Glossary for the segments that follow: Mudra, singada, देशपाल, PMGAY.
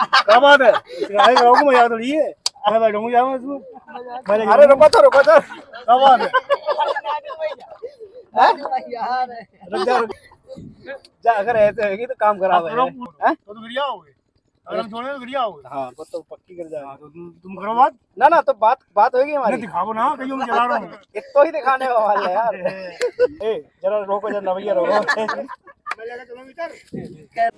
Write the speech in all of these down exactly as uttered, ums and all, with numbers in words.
क्या बात है, मजा तो रही है। मैं बैठूंगा इसमें। अरे रुको तो रुको तो क्या बात है यार। जा अगर ऐसे होगी तो काम खराब है। तो गिरिया होगी अगर हम छोड़ेंगे तो गिरिया होगी। हाँ वो तो पक्की कर जाएगा। तुम करो बात ना ना तो बात बात होगी हमारी। दिखाओ ना कहीं मैं चला रहा हूँ। इतना ही दिखाने वाला है यार। ए जरा रोको जरा भैया रोको। मैं लेकर चलूँगा इधर।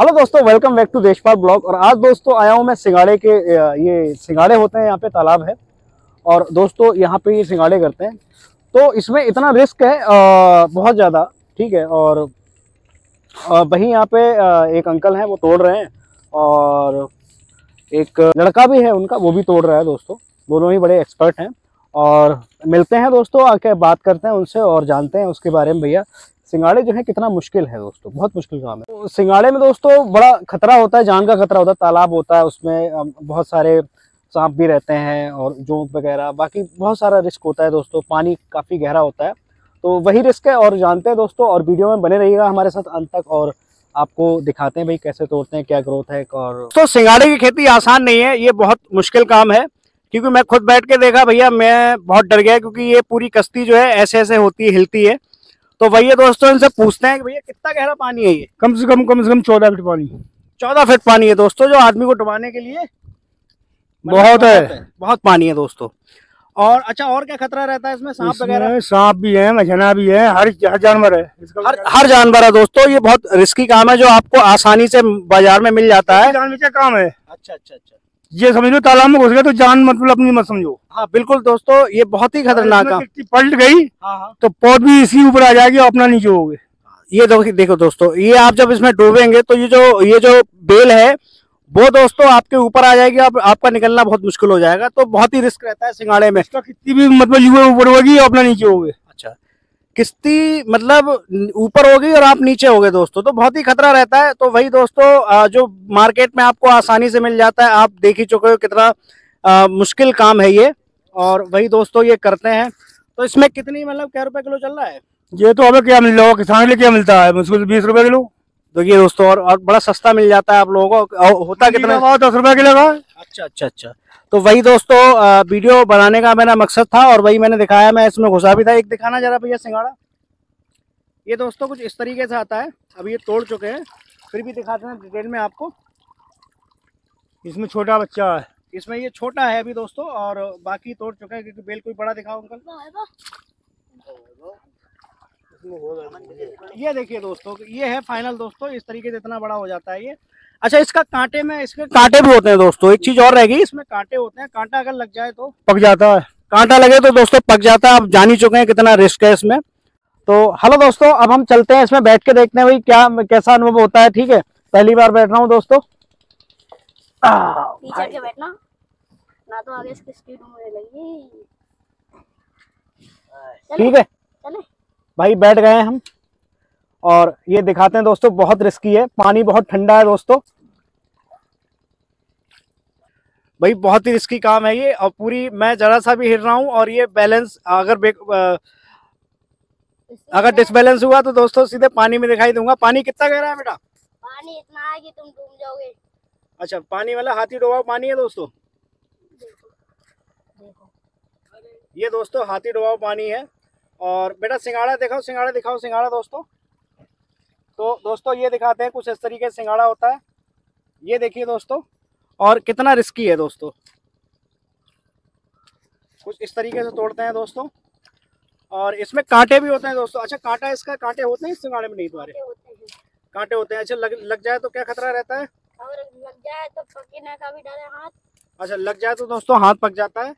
हेलो दोस्तों, welcome back to देशपाल blog. और आज दोस्तों आया हूँ मैं सिंगाड़े के, ये सिंगाड़े होते हैं यहाँ पे, तालाब है और दोस्तों यहाँ पे ये सिंगाड़े करते हैं। तो इसमें इतना रिस्क है आ, बहुत ज़्यादा, ठीक है। और वहीं यहाँ पे आ, एक अंकल हैं वो तोड़ रहे हैं और एक लड़का भी है उनका, वो भी तोड़ रहा है दोस्तों। दोनों ही बड़े एक्सपर्ट हैं और मिलते हैं दोस्तों, आके बात करते हैं उनसे और जानते हैं उसके बारे में। भैया सिंगाड़े जो है कितना मुश्किल है दोस्तों, बहुत मुश्किल काम है। तो सिंगाड़े में दोस्तों बड़ा खतरा होता है, जान का खतरा होता है। तालाब होता है, उसमें बहुत सारे सांप भी रहते हैं और जोंक वगैरह, बाकी बहुत सारा रिस्क होता है दोस्तों। पानी काफ़ी गहरा होता है तो वही रिस्क है। और जानते हैं दोस्तों, और वीडियो में बने रहिएगा हमारे साथ अंत तक और आपको दिखाते हैं भाई कैसे तोड़ते हैं, क्या ग्रोथ है। और तो सिंगाड़े की खेती आसान नहीं है, ये बहुत मुश्किल काम है। क्योंकि मैं खुद बैठ के देखा भैया, मैं बहुत डर गया क्योंकि ये पूरी कश्ती जो है ऐसे ऐसे होती है, हिलती है। तो भैया दोस्तों इनसे पूछते हैं कि भैया कितना गहरा पानी है ये। कम से कम कम से कम चौदह फीट पानी चौदह फीट पानी है दोस्तों, जो आदमी को डुबाने के लिए बहुत है, है बहुत पानी है दोस्तों। और अच्छा, और क्या खतरा रहता है इसमें? सांप वगैरह? सांप भी है, मछना भी है, हर हर जानवर है, हर हर जानवर है दोस्तों। ये बहुत रिस्की काम है जो आपको आसानी से बाजार में मिल जाता है। जानवर का काम है। अच्छा अच्छा अच्छा, ये समझ लो तालाब में घुस गए तो जान मतलब अपनी मत समझो। हाँ बिल्कुल दोस्तों, ये बहुत ही खतरनाक काम। पलट गई तो पौध भी इसी ऊपर आ जाएगी, अपना नीचे होगे। ये देखो देखो दोस्तों, ये आप जब इसमें डूबेंगे तो ये जो ये जो बेल है वो दोस्तों आपके ऊपर आ जाएगी। आप, आपका निकलना बहुत मुश्किल हो जाएगा। तो बहुत ही रिस्क रहता है सिंगाड़े में। कितनी भी मतलब यूं ऊपर होगी, अपना नीचे होगे। अच्छा, किस्ती मतलब ऊपर होगी और आप नीचे होगे दोस्तों, तो बहुत ही खतरा रहता है। तो वही दोस्तों जो मार्केट में आपको आसानी से मिल जाता है, आप देख ही चुके हो कितना आ, मुश्किल काम है ये। और वही दोस्तों ये करते हैं। तो इसमें कितनी मतलब क्या रुपए किलो चल रहा है ये? तो हमें क्या मिल रहा है, किसान के लिए क्या मिलता है मुझको? बीस रुपए किलो। तो ये दोस्तों और, और बड़ा सस्ता मिल जाता है आप लोगों को। होता कितना? दस रुपए किलो का। अच्छा अच्छा अच्छा। तो वही दोस्तों वीडियो बनाने का मेरा मकसद था और वही मैंने दिखाया। मैं इसमें घुसा भी था। एक दिखाना जरा भैया सिंगाड़ा। ये दोस्तों कुछ इस तरीके से आता है। अब ये तोड़ चुके हैं, फिर भी दिखाते हैं डिटेल में आपको। इसमें छोटा बच्चा है, इसमें ये छोटा है अभी दोस्तों, और बाकी तोड़ चुके हैं क्योंकि बेल कोई बड़ा दिखाओ अंकल। ये देखिए दोस्तों, ये है फाइनल दोस्तों। इस तरीके से इतना बड़ा हो जाता है ये। अच्छा, इसका कांटे में इसके कांटे भी होते हैं दोस्तों। एक चीज और रहेगी, इसमें कांटे होते हैं। कांटा अगर लग जाए तो पक जाता है। कांटा लगे तो दोस्तों पक जाता है। आप जान ही चुके हैं कितना रिस्क है इसमें। तो हेलो दोस्तों, अब हम चलते हैं इसमें, बैठ के देखते हैं भाई क्या कैसा अनुभव होता है। ठीक है, पहली बार बैठ रहा हूँ दोस्तों। ठीक है भाई, बैठ गए हम। और ये दिखाते हैं दोस्तों, बहुत रिस्की है, पानी बहुत ठंडा है दोस्तों। भाई बहुत ही रिस्की काम है ये। और पूरी मैं जरा सा भी हिल रहा हूँ और ये बैलेंस अगर अगर डिसबैलेंस हुआ तो दोस्तों सीधे पानी में दिखाई दूंगा। पानी कितना गहरा है बेटा? पानी इतना है कि तुम डूब जाओगे। अच्छा, पानी वाला हाथी डोबा पानी है दोस्तों। ये दोस्तों हाथी डोबा पानी है। और बेटा सिंगाड़ा दिखाओ, सिंगाड़ा दिखाओ, सिंगाड़ा दोस्तों। तो दोस्तों ये दिखाते हैं कुछ इस तरीके से सिंगाड़ा होता है। ये देखिए दोस्तों, और कितना रिस्की है दोस्तों। कुछ इस तरीके से तोड़ते हैं दोस्तों, और इसमें कांटे भी होते हैं दोस्तों। अच्छा, कांटा इसका कांटे होते हैं सिंगाड़े में? नहीं, तुम्हारे कांटे होते हैं। अच्छा, लग लग जाए तो क्या खतरा रहता है? और लग जाए तो पकड़ने का भी डर है, हाथ। अच्छा, लग जाए तो दोस्तों हाथ पक जाता है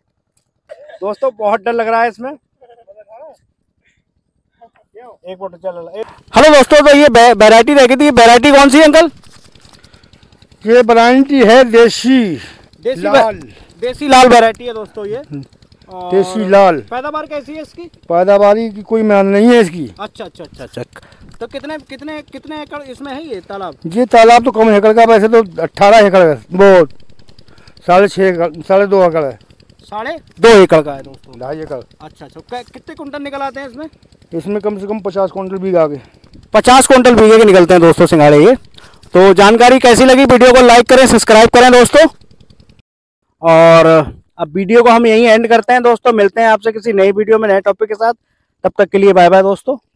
दोस्तों। बहुत डर लग रहा है इसमें। एक फोटो चल। हेलो दोस्तों, तो ये वैरायटी रह गई थी। वैरायटी कौन सी अंकल? ये वैरायटी है देशी देशी लाल। देसी लाल वैरायटी है दोस्तों ये, देसी लाल। पैदावार कैसी है इसकी? पैदावार की कोई मान नहीं है इसकी। अच्छा अच्छा अच्छा अच्छा। तो कितने कितने कितने एकड़ इसमें है ये तालाब? ये तालाब तो कम एकड़ का, वैसे तो अट्ठारह एकड़ है, वो साढ़े छः साढ़े दो एकड़ है, साढ़े दो एकड़ का है दोस्तों, ढाई एकड़। अच्छा अच्छा। कितने कुंटल निकल आते हैं इसमें? इसमें कम से कम पचास कुंटल बीघा के, पचास कुंटल बीघे के निकलते हैं दोस्तों सिंगाड़े ये। तो जानकारी कैसी लगी, वीडियो को लाइक करें, सब्सक्राइब करें दोस्तों, और अब वीडियो को हम यहीं एंड करते हैं दोस्तों। मिलते हैं आपसे किसी नई वीडियो में नए टॉपिक के साथ, तब तक के लिए बाय बाय दोस्तों।